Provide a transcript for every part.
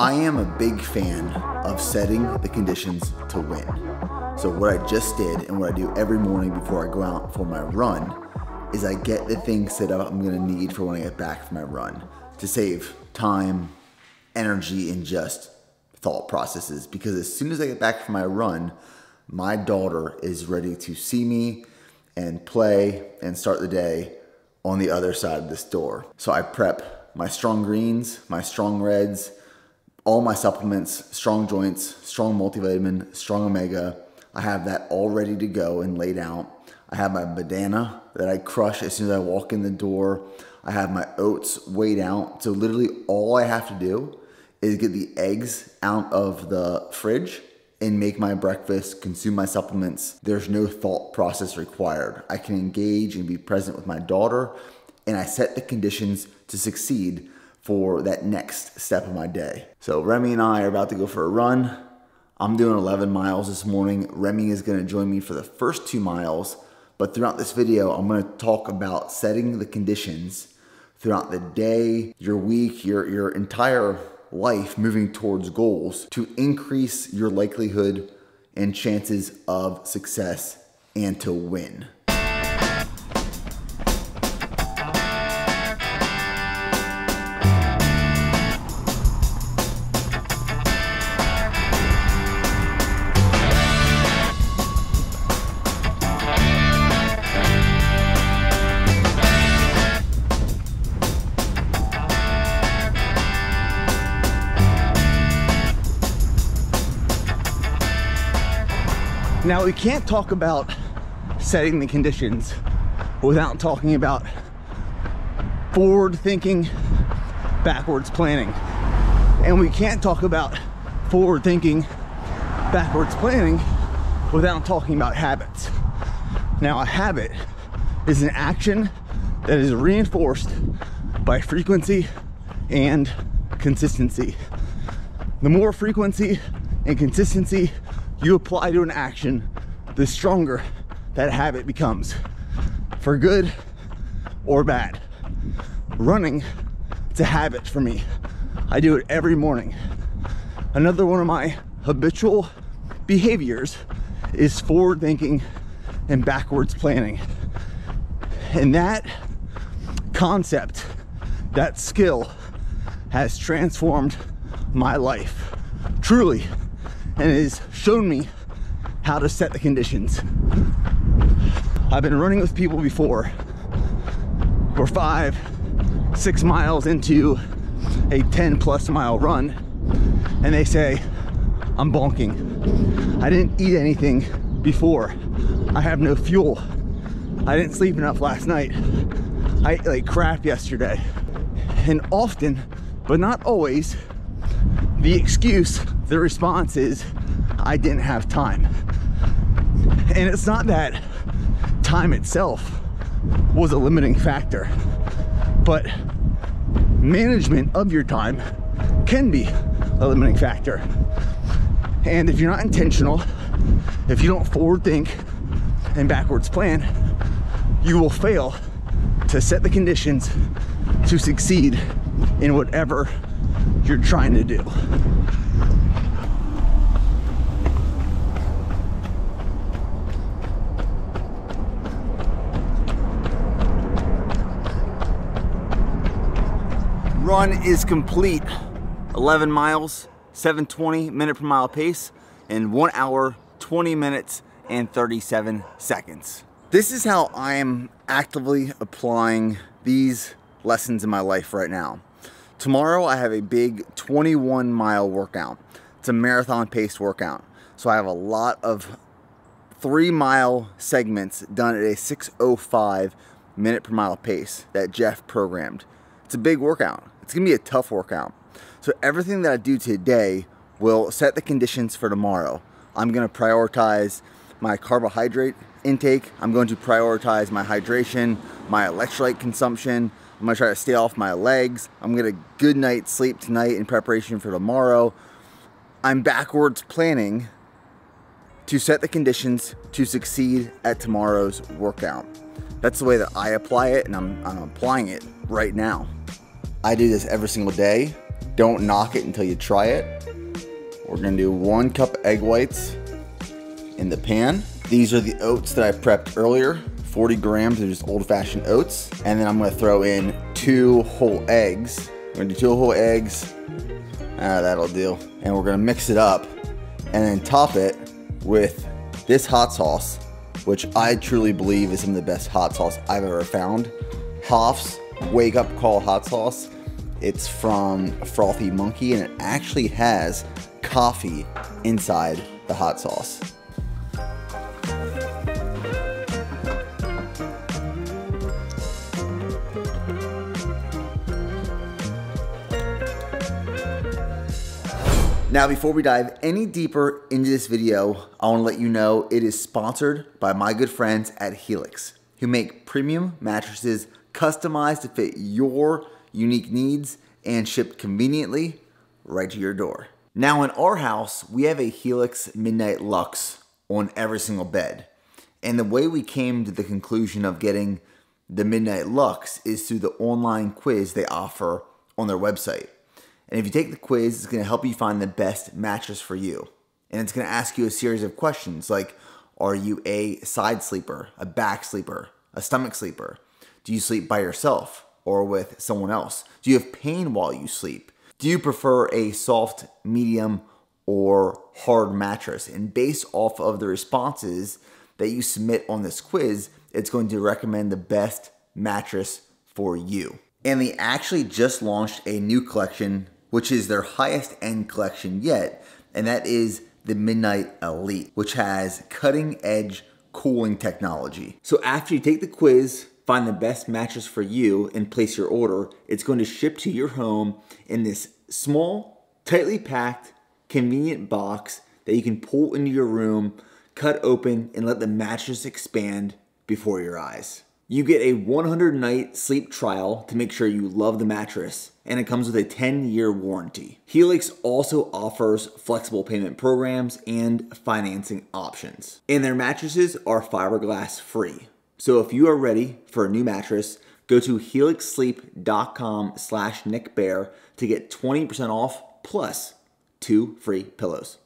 I am a big fan of setting the conditions to win. So what I just did and what I do every morning before I go out for my run is I get the things set up I'm gonna need for when I get back from my run to save time, energy, and just thought processes. Because as soon as I get back from my run, my daughter is ready to see me and play and start the day on the other side of this door. So I prep my strong greens, my strong reds, all my supplements, strong joints, strong multivitamin, strong omega. I have that all ready to go and laid out. I have my banana that I crush as soon as I walk in the door. I have my oats weighed out. So literally all I have to do is get the eggs out of the fridge and make my breakfast, consume my supplements. There's no thought process required. I can engage and be present with my daughter, and I set the conditions to succeed for that next step of my day. So Remy and I are about to go for a run. I'm doing 11 miles this morning. Remy is gonna join me for the first 2 miles, but throughout this video, I'm gonna talk about setting the conditions throughout the day, your week, your entire life moving towards goals to increase your likelihood and chances of success and to win. Now, we can't talk about setting the conditions without talking about forward thinking, backwards planning. And we can't talk about forward thinking, backwards planning without talking about habits. Now, a habit is an action that is reinforced by frequency and consistency. The more frequency and consistency you apply to an action, the stronger that habit becomes, for good or bad. Running, it's a habit for me. I do it every morning. Another one of my habitual behaviors is forward thinking and backwards planning. And that concept, that skill has transformed my life, truly. And it has shown me how to set the conditions. I've been running with people before. We're 5, 6 miles into a 10+ mile run, and they say, I'm bonking. I didn't eat anything before. I have no fuel. I didn't sleep enough last night. I ate like crap yesterday. And often, but not always, the excuse, the response is, I didn't have time. And it's not that time itself was a limiting factor, but management of your time can be a limiting factor. And if you're not intentional, if you don't forward think and backwards plan, you will fail to set the conditions to succeed in whatever you're trying to do. Run is complete. 11 miles, 7:20 minute per mile pace, and 1 hour, 20 minutes, and 37 seconds. This is how I am actively applying these lessons in my life right now. Tomorrow I have a big 21-mile workout. It's a marathon pace workout. So I have a lot of 3-mile segments done at a 6:05 minute per mile pace that Jeff programmed. It's a big workout. It's gonna be a tough workout. So everything that I do today will set the conditions for tomorrow. I'm gonna prioritize my carbohydrate intake. I'm going to prioritize my hydration, my electrolyte consumption. I'm gonna try to stay off my legs. I'm gonna get a good night's sleep tonight in preparation for tomorrow. I'm backwards planning to set the conditions to succeed at tomorrow's workout. That's the way that I apply it, and I'm applying it right now. I do this every single day. Don't knock it until you try it. We're gonna do 1 cup egg whites in the pan. These are the oats that I prepped earlier, 40 grams of just old-fashioned oats. And then I'm gonna throw in 2 whole eggs. We're gonna do 2 whole eggs, that'll do. And we're gonna mix it up and then top it with this hot sauce, which I truly believe is some of the best hot sauce I've ever found. Hoff's Wake Up Call Hot Sauce. It's from Frothy Monkey, and it actually has coffee inside the hot sauce. Now, before we dive any deeper into this video, I want to let you know it is sponsored by my good friends at Helix, who make premium mattresses customized to fit your unique needs and shipped conveniently right to your door. Now, in our house, we have a Helix Midnight Luxe on every single bed. And the way we came to the conclusion of getting the Midnight Luxe is through the online quiz they offer on their website. And if you take the quiz, it's going to help you find the best mattress for you. And it's going to ask you a series of questions like, are you a side sleeper, a back sleeper, a stomach sleeper? Do you sleep by yourself or with someone else? Do you have pain while you sleep? Do you prefer a soft, medium, or hard mattress? And based off of the responses that you submit on this quiz, it's going to recommend the best mattress for you. And they actually just launched a new collection, which is their highest end collection yet, and that is the Midnight Elite, which has cutting edge cooling technology. So after you take the quiz, find the best mattress for you and place your order, it's going to ship to your home in this small, tightly packed, convenient box that you can pull into your room, cut open, and let the mattress expand before your eyes. You get a 100-night sleep trial to make sure you love the mattress, and it comes with a 10-year warranty. Helix also offers flexible payment programs and financing options. And their mattresses are fiberglass free. So if you are ready for a new mattress, go to helixsleep.com/nickbear to get 20% off plus 2 free pillows.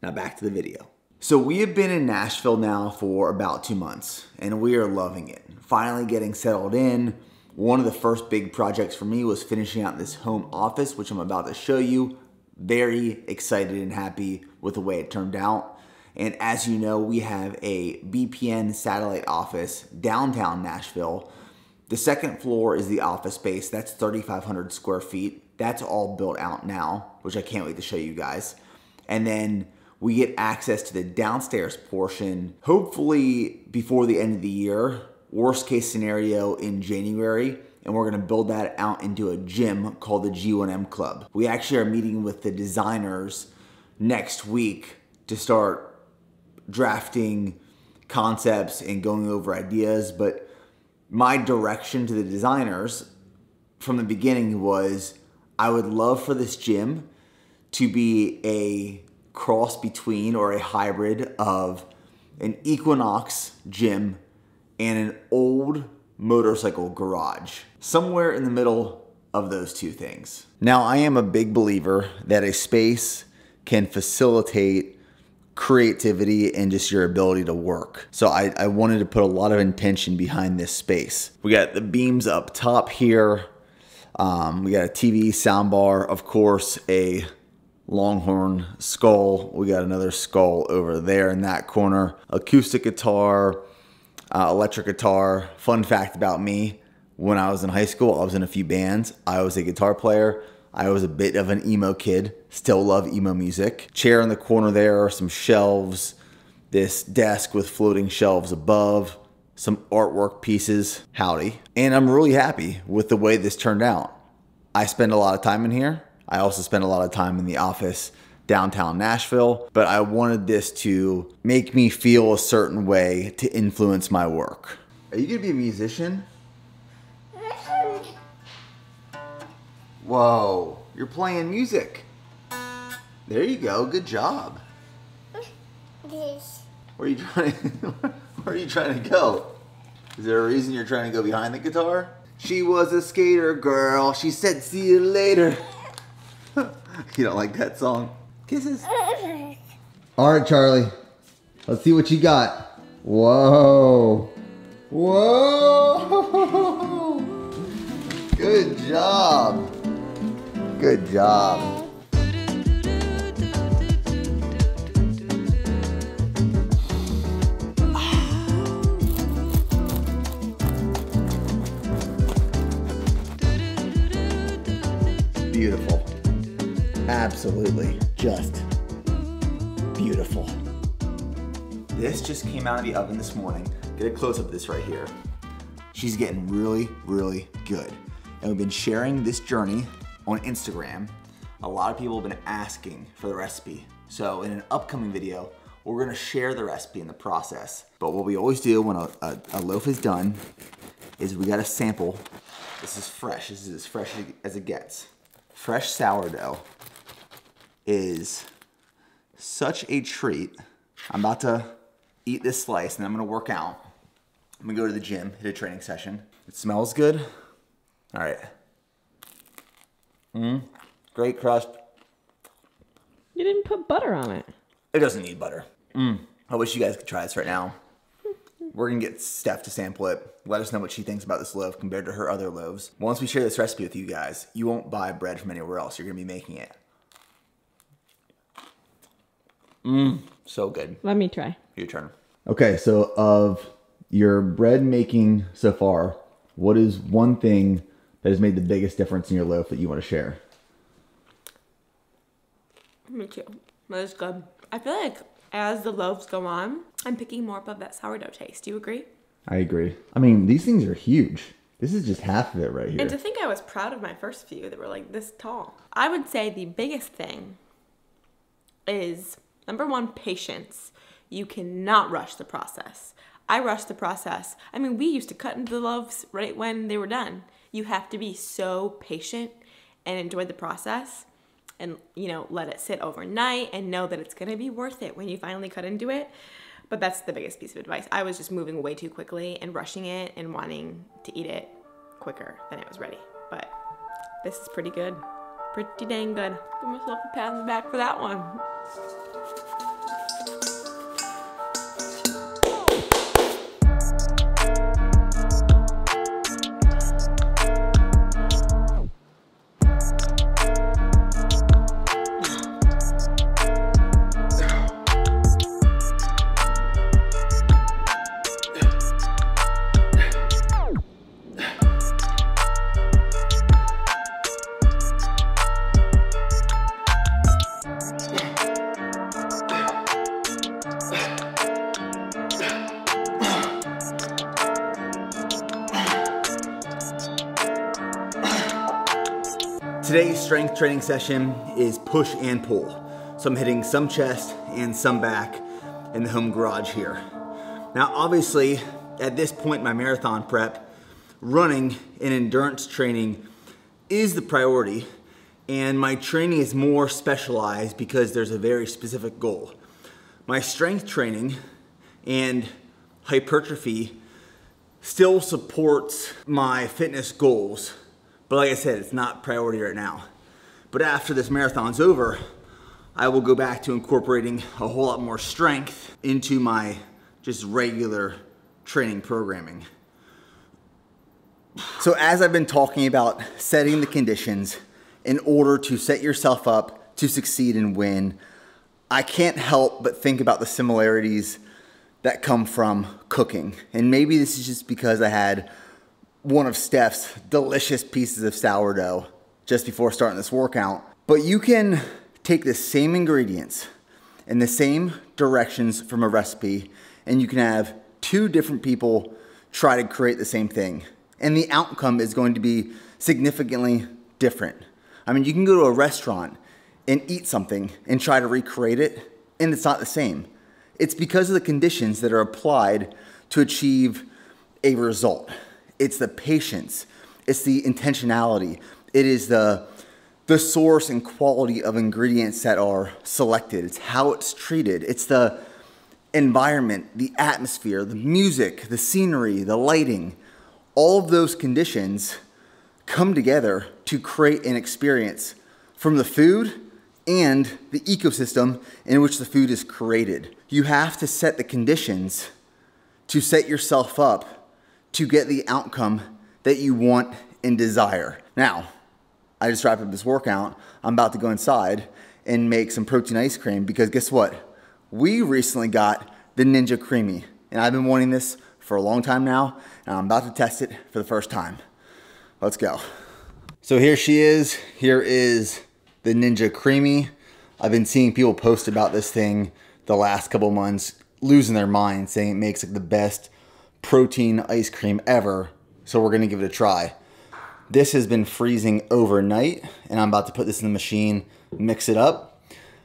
Now back to the video. So we have been in Nashville now for about 2 months, and we are loving it. Finally getting settled in. One of the first big projects for me was finishing out this home office, which I'm about to show you. Very excited and happy with the way it turned out. And as you know, we have a BPN satellite office downtown Nashville. The second floor is the office space. That's 3,500 square feet. That's all built out now, which I can't wait to show you guys. And then we get access to the downstairs portion, hopefully before the end of the year, worst case scenario in January, and we're gonna build that out into a gym called the G1M Club. We actually are meeting with the designers next week to start drafting concepts and going over ideas, but my direction to the designers from the beginning was, I would love for this gym to be a cross between or a hybrid of an Equinox gym and an old motorcycle garage. Somewhere in the middle of those two things. Now, I am a big believer that a space can facilitate creativity and just your ability to work. So I wanted to put a lot of intention behind this space. We got the beams up top here. We got a TV, soundbar, of course, a Longhorn skull. We got another skull over there in that corner. Acoustic guitar, electric guitar. Fun fact about me, when I was in high school, I was in a few bands. I was a guitar player. I was a bit of an emo kid. Still love emo music. Chair in the corner there, some shelves. This desk with floating shelves above. Some artwork pieces. Howdy. And I'm really happy with the way this turned out. I spend a lot of time in here. I also spent a lot of time in the office downtown Nashville, but I wanted this to make me feel a certain way to influence my work. Are you gonna be a musician? Whoa, you're playing music. There you go, good job. Where are you trying to go? Is there a reason you're trying to go behind the guitar? She was a skater girl, she said see you later. You don't like that song? Kisses. All right, Charlie. Let's see what you got. Whoa. Whoa. Good job. Good job. Beautiful. Absolutely just beautiful. This just came out of the oven this morning. Get a close up of this right here. She's getting really, really good. And we've been sharing this journey on Instagram. A lot of people have been asking for the recipe. So in an upcoming video, we're gonna share the recipe and the process. But what we always do when a loaf is done is we got a sample. This is fresh, this is as fresh as it gets. Fresh sourdough is such a treat. I'm about to eat this slice and I'm gonna work out. I'm gonna go to the gym, hit a training session. It smells good. All right. Great crust. You didn't put butter on it. It doesn't need butter. I wish you guys could try this right now. We're gonna get Steph to sample it. Let us know what she thinks about this loaf compared to her other loaves. Once we share this recipe with you guys, you won't buy bread from anywhere else. You're gonna be making it. So good. Let me try. Your turn. Okay, so of your bread making so far, what is one thing that has made the biggest difference in your loaf that you wanna share? Me too. That is good. I feel like as the loaves go on, I'm picking more up of that sourdough taste. Do you agree? I agree. I mean, these things are huge. This is just half of it right here. And to think I was proud of my first few that were like this tall. I would say the biggest thing is, number one, patience. You cannot rush the process. I rushed the process. I mean, we used to cut into the loaves right when they were done. You have to be so patient and enjoy the process. And, you know, let it sit overnight and know that it's gonna be worth it when you finally cut into it. But that's the biggest piece of advice. I was just moving way too quickly and rushing it and wanting to eat it quicker than it was ready. But this is pretty good. Pretty dang good. Give myself a pat on the back for that one. Today's strength training session is push and pull. So I'm hitting some chest and some back in the home garage here. Now obviously, at this point in my marathon prep, running and endurance training is the priority, and my training is more specialized because there's a very specific goal. My strength training and hypertrophy still supports my fitness goals. But like I said, it's not priority right now. But after this marathon's over, I will go back to incorporating a whole lot more strength into my just regular training programming. So as I've been talking about setting the conditions in order to set yourself up to succeed and win, I can't help but think about the similarities that come from cooking. And maybe this is just because I had one of Steph's delicious pieces of sourdough just before starting this workout. But you can take the same ingredients and the same directions from a recipe, and you can have two different people try to create the same thing. And the outcome is going to be significantly different. I mean, you can go to a restaurant and eat something and try to recreate it, and it's not the same. It's because of the conditions that are applied to achieve a result. It's the patience, it's the intentionality, it is the source and quality of ingredients that are selected, it's how it's treated, it's the environment, the atmosphere, the music, the scenery, the lighting. All of those conditions come together to create an experience from the food and the ecosystem in which the food is created. You have to set the conditions to set yourself up to get the outcome that you want and desire. Now, I just wrapped up this workout. I'm about to go inside and make some protein ice cream because guess what? We recently got the Ninja Creami, and I've been wanting this for a long time now, and I'm about to test it for the first time. Let's go. So here she is. Here is the Ninja Creami. I've been seeing people post about this thing the last couple months, losing their mind, saying it makes like the best protein ice cream ever. So we're gonna give it a try. This has been freezing overnight, and I'm about to put this in the machine, mix it up.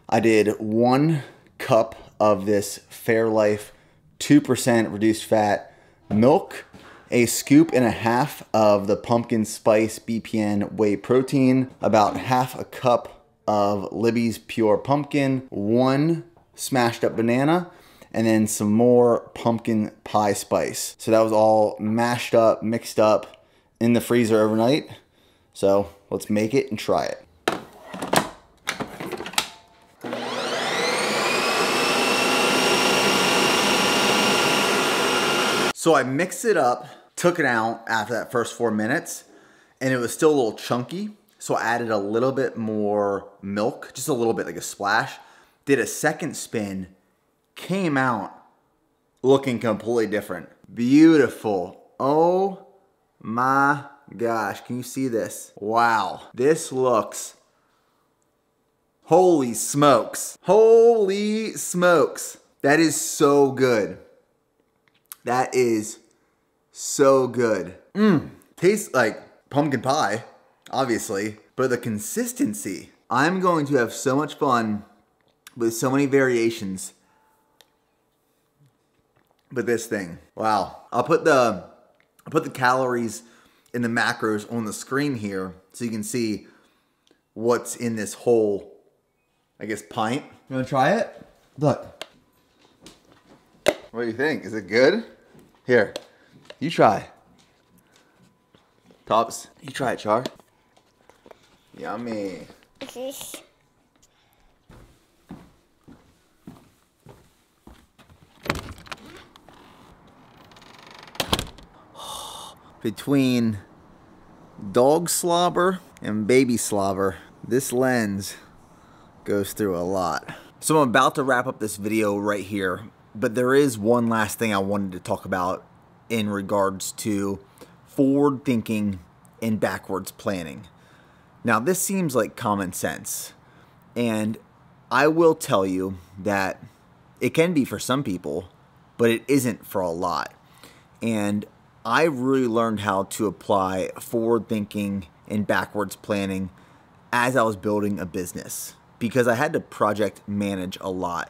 I did 1 cup of this Fairlife 2% reduced fat milk, a scoop and a half of the pumpkin spice BPN whey protein, about half a cup of Libby's Pure Pumpkin, 1 smashed up banana, and then some more pumpkin pie spice. So that was all mashed up, mixed up in the freezer overnight. So let's make it and try it. So I mixed it up, took it out after that first 4 minutes, and it was still a little chunky. So I added a little bit more milk, just a little bit, like a splash. Did a second spin, came out looking completely different. Beautiful. Oh my gosh. Can you see this? Wow. This looks, holy smokes. Holy smokes. That is so good. That is so good. Tastes like pumpkin pie, obviously, but the consistency. I'm going to have so much fun with so many variations. But this thing, wow. I'll put the calories and the macros on the screen here so you can see what's in this whole, I guess, pint. You wanna try it? Look. What do you think? Is it good? Here, you try. Tops, you try it, Char. Yummy. Between dog slobber and baby slobber, this lens goes through a lot. So I'm about to wrap up this video right here, but there is one last thing I wanted to talk about in regards to forward thinking and backwards planning. Now, this seems like common sense, and I will tell you that it can be for some people, but it isn't for a lot. And I really learned how to apply forward thinking and backwards planning as I was building a business, because I had to project manage a lot.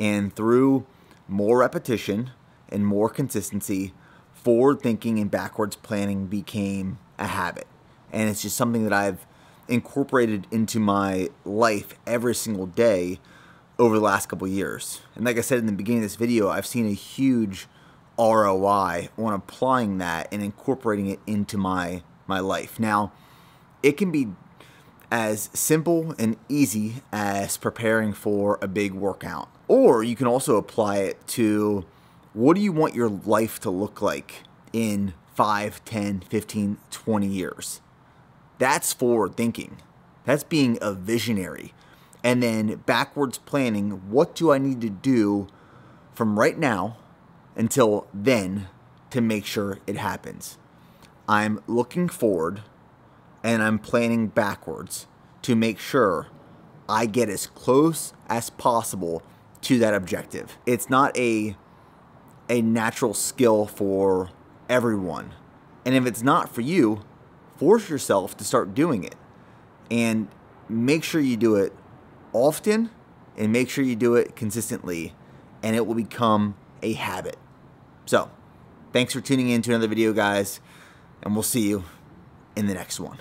And through more repetition and more consistency, forward thinking and backwards planning became a habit. And it's just something that I've incorporated into my life every single day over the last couple years. And like I said in the beginning of this video, I've seen a huge ROI on applying that and incorporating it into my life. Now, it can be as simple and easy as preparing for a big workout, or you can also apply it to what do you want your life to look like in 5, 10, 15, 20 years. That's forward thinking. That's being a visionary. And then backwards planning, what do I need to do from right now until then to make sure it happens? I'm looking forward and I'm planning backwards to make sure I get as close as possible to that objective. It's not a natural skill for everyone. And if it's not for you, force yourself to start doing it. And make sure you do it often and make sure you do it consistently, and it will become a habit. So, thanks for tuning in to another video, guys, and we'll see you in the next one.